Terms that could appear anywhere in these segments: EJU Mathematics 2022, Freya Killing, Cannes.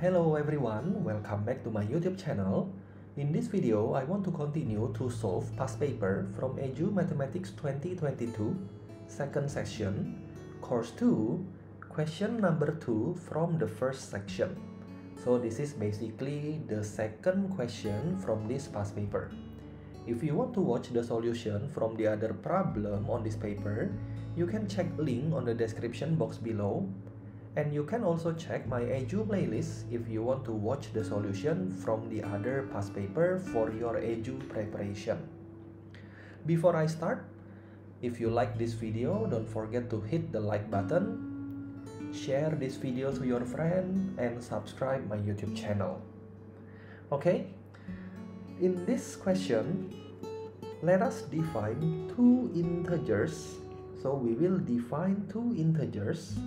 Hello everyone, welcome back to my YouTube channel. In this video, I want to continue to solve past paper from EJU Mathematics 2022, second section, course 2, question number 2 from the first section. So this is basically the second question from this past paper. If you want to watch the solution from the other problem on this paper, you can check link on the description box below. And you can also check my EJU playlist if you want to watch the solution from the other past paper for your EJU preparation. Before I start, if you like this video, don't forget to hit the like button, share this video to your friend, and subscribe my YouTube channel. Okay, in this question, let us define two integers. So we will define two integers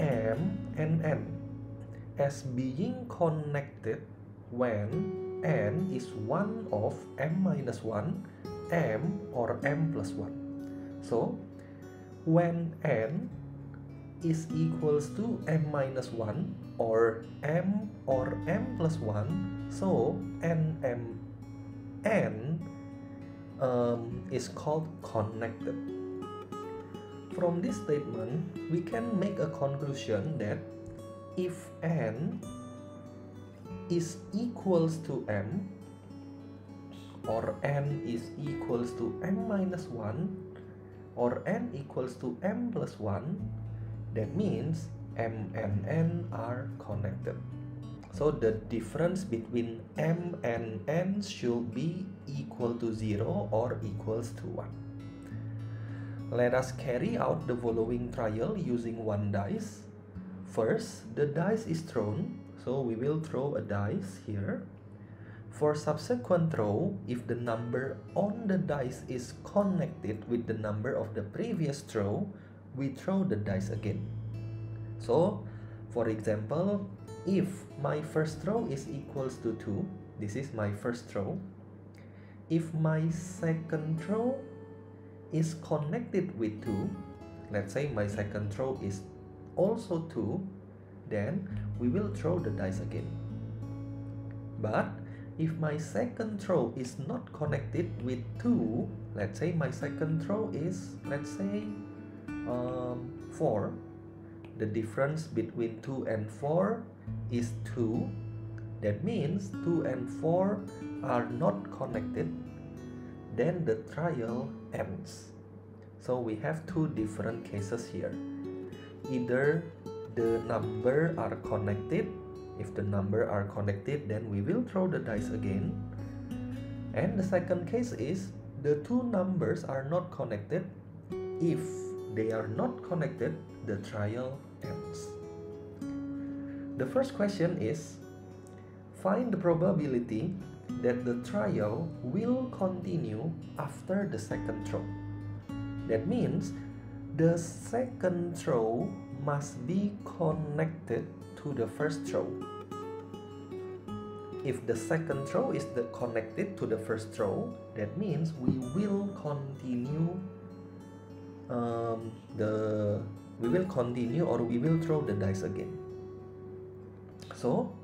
m and n as being connected when n is one of m minus 1, m or m plus 1. So when n is equals to m minus 1 or m plus 1, so n is called connected. From this statement, we can make a conclusion that if n is equals to m or n is equals to m minus 1 or n equals to m plus 1, that means m and n are connected. So the difference between m and n should be equal to 0 or equals to 1. Let us carry out the following trial using one dice. First, the dice is thrown, so we will throw a dice here. For subsequent throw, if the number on the dice is connected with the number of the previous throw, we throw the dice again. So, for example, if my first throw is equals to 2, this is my first throw. If my second throw is connected with 2, let's say my second throw is also 2, then we will throw the dice again. But if my second throw is not connected with 2, let's say my second throw is, let's say 4, the difference between 2 and 4 is 2, that means 2 and 4 are not connected, then the trial ends. So we have two different cases here. Either the number are connected. If the number are connected, then we will throw the dice again. And the second case is the two numbers are not connected. If they are not connected, the trial ends. The first question is, find the probability that the trial will continue after the second throw. That means the second throw must be connected to the first throw. If the second throw is connected to the first throw, that means we will continue or we will throw the dice again. So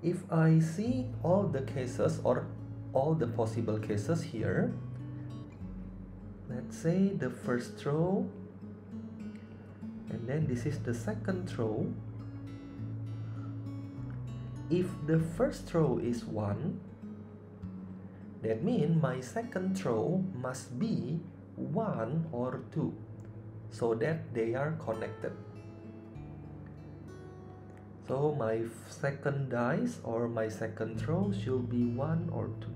if I see all the cases or all the possible cases here, let's say the first throw, and then this is the second throw. If the first throw is 1, that means my second throw must be 1 or 2, so that they are connected. So my second dice or my second throw should be 1 or 2.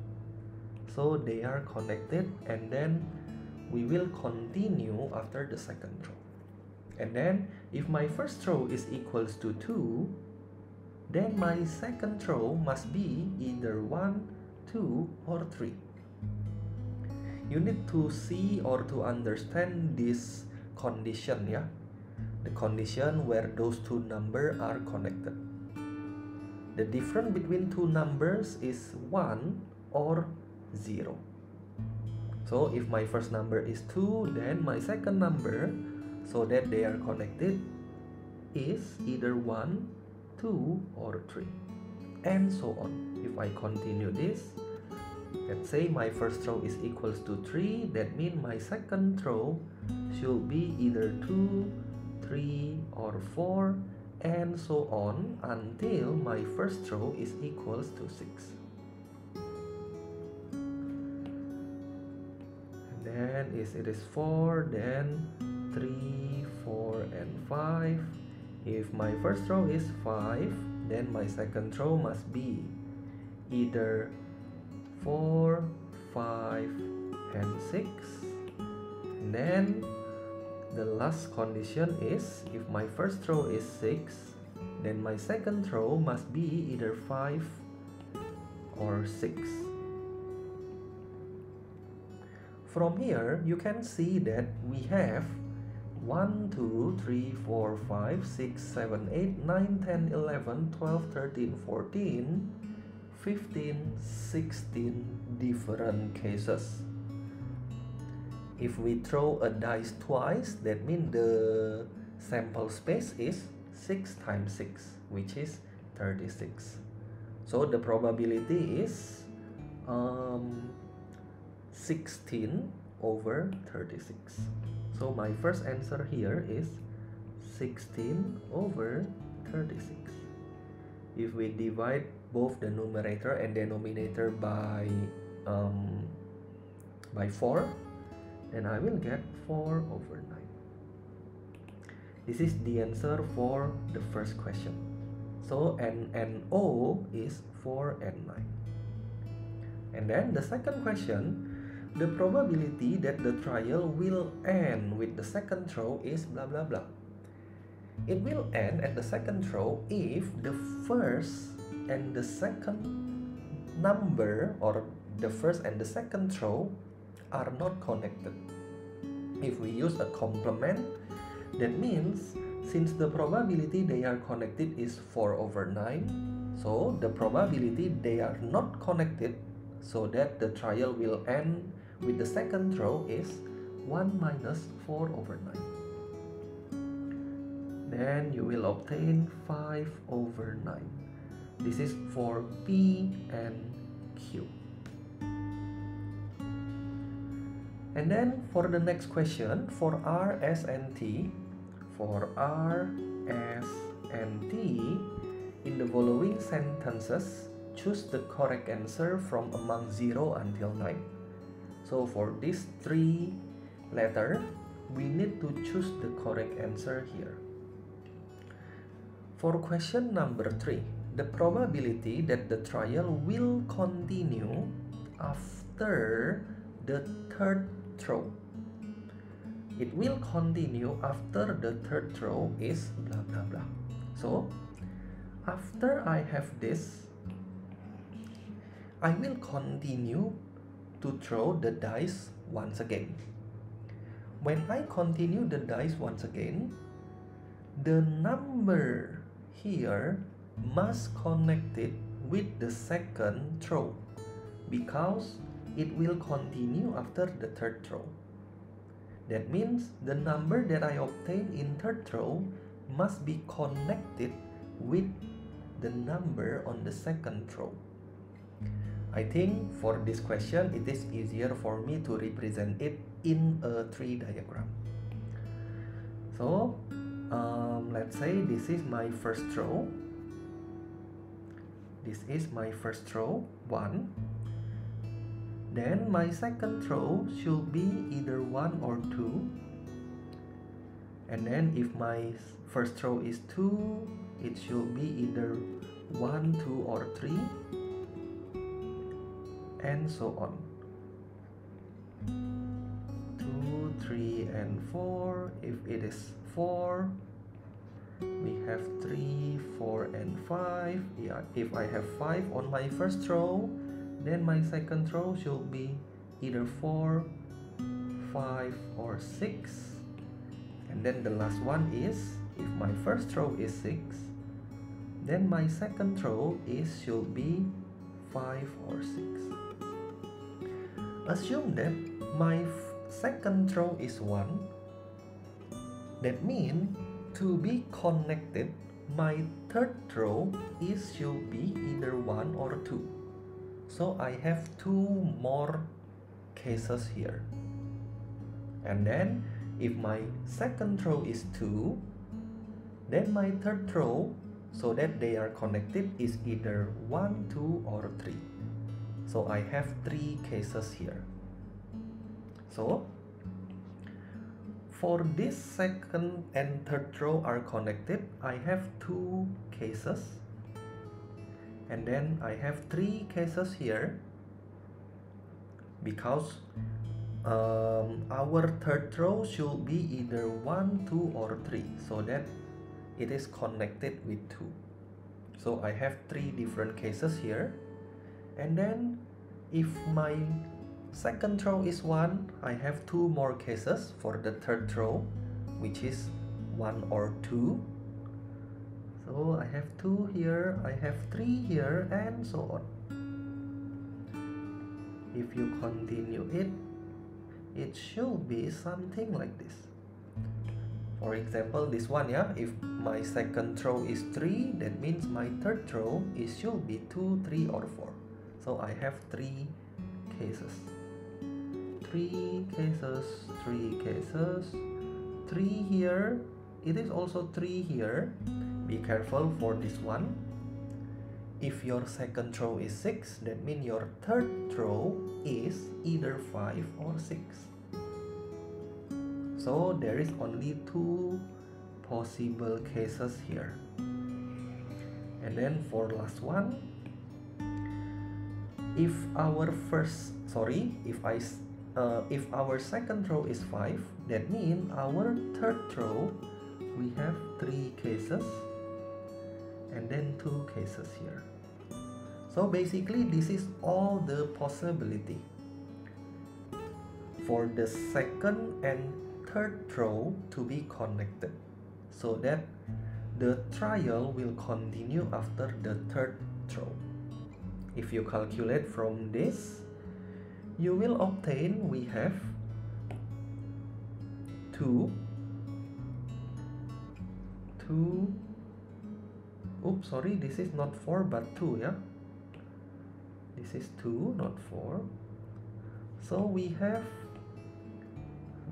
So they are connected, and then we will continue after the second throw. And then if my first throw is equals to 2, then my second throw must be either 1, 2 or 3. You need to see or to understand this condition, yeah? The condition where those two numbers are connected. The difference between two numbers is 1 or 0. So if my first number is 2, then my second number, so that they are connected, is either 1, 2 or 3, and so on. If I continue this, let's say my first row is equals to 3, that means my second row should be either 2, 3 or 4, and so on until my first row is equals to 6. And then if it is 4, then 3, 4 and 5. If my first row is 5, then my second row must be either 4, 5 and 6. And then the last condition is if my first row is 6, then my second row must be either 5 or 6. From here, you can see that we have 1, 2, 3, 4, 5, 6, 7, 8, 9, 10, 11, 12, 13, 14, 15, 16 different cases. If we throw a dice twice, that means the sample space is 6 times 6, which is 36. So the probability is 16 over 36. So my first answer here is 16 over 36. If we divide both the numerator and denominator by 4, and I will get 4 over 9. This is the answer for the first question. So O is 4 and 9. And then the second question, the probability that the trial will end with the second row is blah blah blah. It will end at the second row if the first and the second number, or the first and the second row, are not connected. If we use a complement, that means since the probability they are connected is 4 over 9, so the probability they are not connected, so that the trial will end with the second row is 1 minus 4 over 9. Then you will obtain 5 over 9. This is for P and Q. And then for the next question, for R, S, and T, in the following sentences, choose the correct answer from among 0 until 9. So for these 3 letters, we need to choose the correct answer here. For question number 3, the probability that the trial will continue after the third row. It will continue after the third row is blah blah blah. So after I have this, I will continue to throw the dice once again. When I continue the dice once again, the number here must connect it with the second row, because it will continue after the third row. That means the number that I obtain in third row must be connected with the number on the second row. I think for this question, it is easier for me to represent it in a tree diagram. So let's say this is my first row. This is my first row, 1. Then my second row should be either 1 or 2. And then if my first row is 2, it should be either 1, 2 or 3. And so on. 2, 3 and 4. If it is 4, we have 3, 4 and 5. Yeah, if I have 5 on my first row, then my second row should be either 4, 5 or 6. And then the last one is, if my first row is 6, then my second row should be 5 or 6. Assume that my second row is 1. That means to be connected my third row is should be either 1 or 2. So I have two more cases here. And then if my second row is 2, then my third row, so that they are connected, is either 1, 2 or 3. So I have 3 cases here. So for this second and third row are connected, I have 2 cases. And then I have 3 cases here, because our third row should be either 1, 2 or 3, so that it is connected with 2. So I have 3 different cases here. And then if my second row is 1, I have 2 more cases for the third row, which is 1 or 2. So I have 2 here, I have 3 here, and so on. If you continue it, it should be something like this. For example, this one, yeah, if my second row is 3, that means my third row is should be 2, 3 or 4. So I have 3 cases. 3 cases, 3 cases, 3 here, it is also 3 here. Be careful for this one. If your second row is 6, that means your third row is either 5 or 6. So there is only 2 possible cases here. And then for last one, if our second row is 5, that means our third row we have 3 cases and then 2 cases here. So basically this is all the possibility. For the second and third row to be connected, so that the trial will continue after the third row. If you calculate from this, you will obtain we have 2, 2, oops, sorry, this is not 4 but 2, yeah, this is 2 not 4. So we have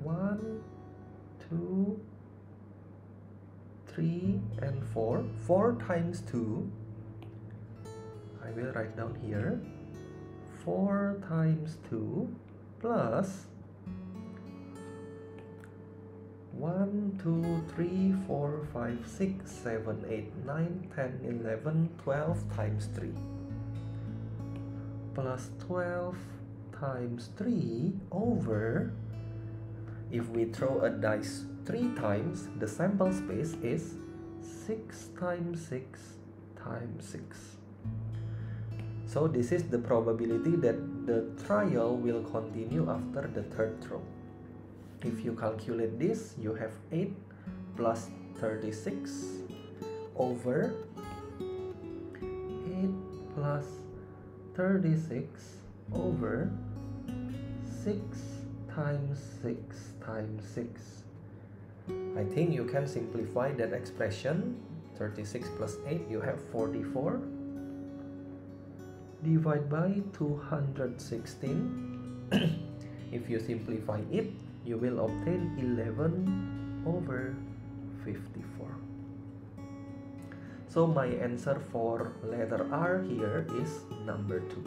1, 2, 3 and 4. 4 times 2, I will write down here, 4 times 2 plus 1, 2, 3, 4, 5, 6, 7, 8, 9, 10, 11, 12 times 3 plus 12 times 3 over, if we throw a dice 3 times, the sample space is 6 times 6 times 6. So this is the probability that the trial will continue after the third row. If you calculate this, you have 8 plus 36 over 8 plus 36 over 6 times 6 times 6. I think you can simplify that expression. 36 plus 8, you have 44. Divide by 216. If you simplify it, you will obtain 11 over 54. So my answer for letter R here is number 2.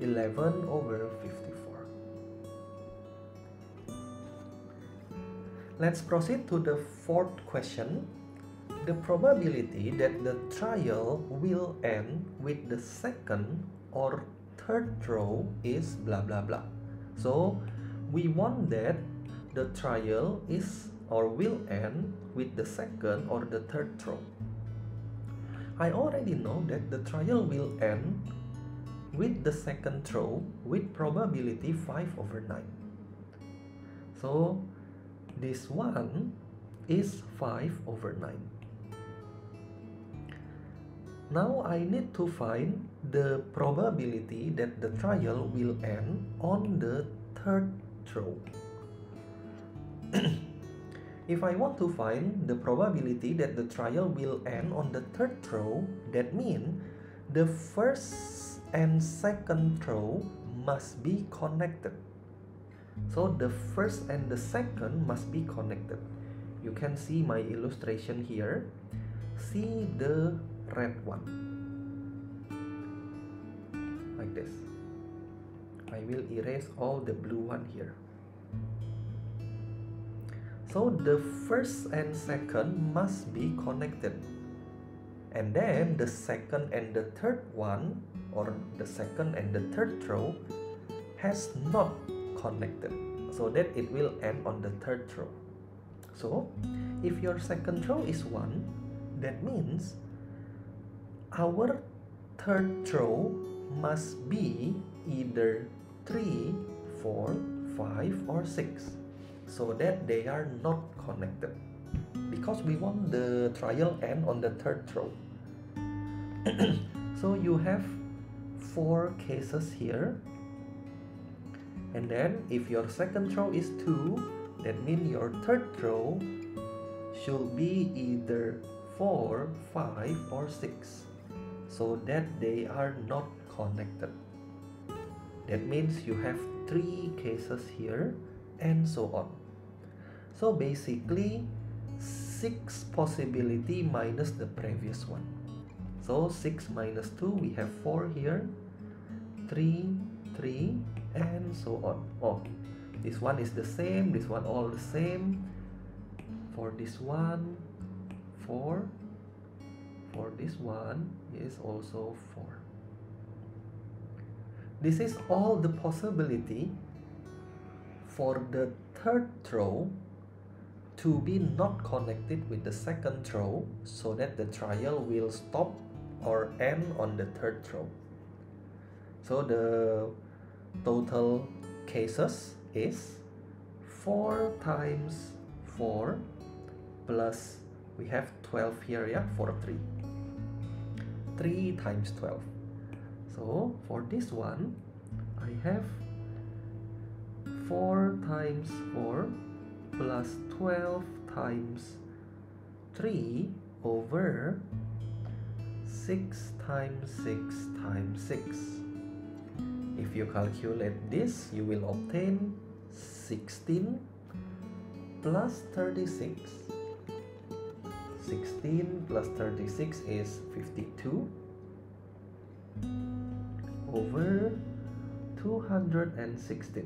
11 over 54. Let's proceed to the fourth question. The probability that the trial will end with the second or third row is blah blah blah. So we want that the trial is or will end with the second or the third row. I already know that the trial will end with the second row with probability 5 over 9. So this one is 5 over 9. Now I need to find the probability that the trial will end on the third row. If I want to find the probability that the trial will end on the third row, that means the first and second row must be connected. So the first and the second must be connected. You can see my illustration here. See the red one. Like this. I will erase all the blue one here. So the first and second must be connected. And then the second and the third one, or the second and the third row, has not connected, so that it will end on the third row. So if your second row is 1, that means our third row must be either 3, 4, 5 or 6, so that they are not connected, because we want the trial end on the third row. So you have 4 cases here. And then if your second row is 2, that means your third row should be either 4, 5 or 6, so that they are not connected. That means you have 3 cases here, and so on. So basically 6 possibility minus the previous one. So 6 minus 2, we have 4 here, 3, 3, and so on. Oh, this one is the same, this one all the same. For this one, 4. For this one is also 4. This is all the possibility for the third row to be not connected with the second row, so that the trial will stop or end on the third row. So the total cases is 4 times 4 plus, we have 12 here, yeah, 3 times 12. So for this one, I have 4 times 4 plus 12 times 3 over 6 times 6 times 6. If you calculate this, you will obtain 16 plus 36. 16 plus 36 is 52 over 216.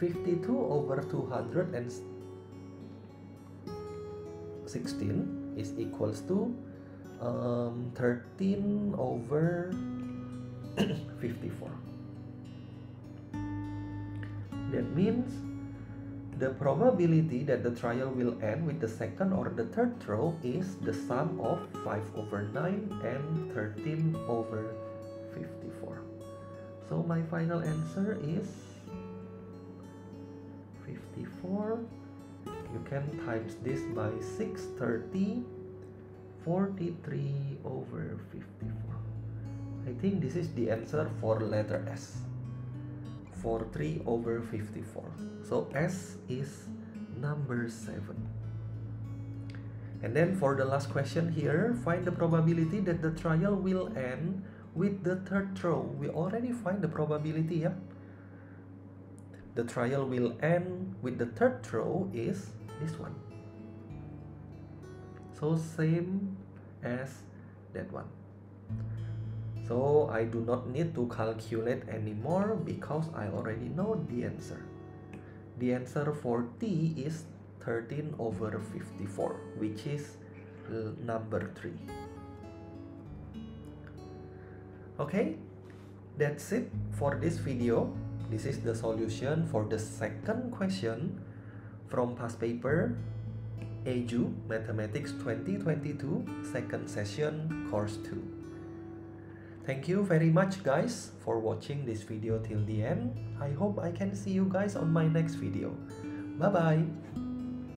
52 over 216 is equals to 13 over 54. That means the probability that the trial will end with the second or the third row is the sum of 5 over 9 and 13 over 54. So my final answer is 54. You can times this by 630, 43 over 54. I think this is the answer for letter S, 43 over 54. So S is number 7. And then for the last question here, find the probability that the trial will end with the third row. We already find the probability, yeah? The trial will end with the third row is this one. So same as that one. So I do not need to calculate anymore because I already know the answer. The answer for T is 13 over 54, which is number 3. Okay, that's it for this video. This is the solution for the second question from past paper EJU Mathematics 2022 second session course 2. Thank you very much guys for watching this video till the end. I hope I can see you guys on my next video. Bye bye.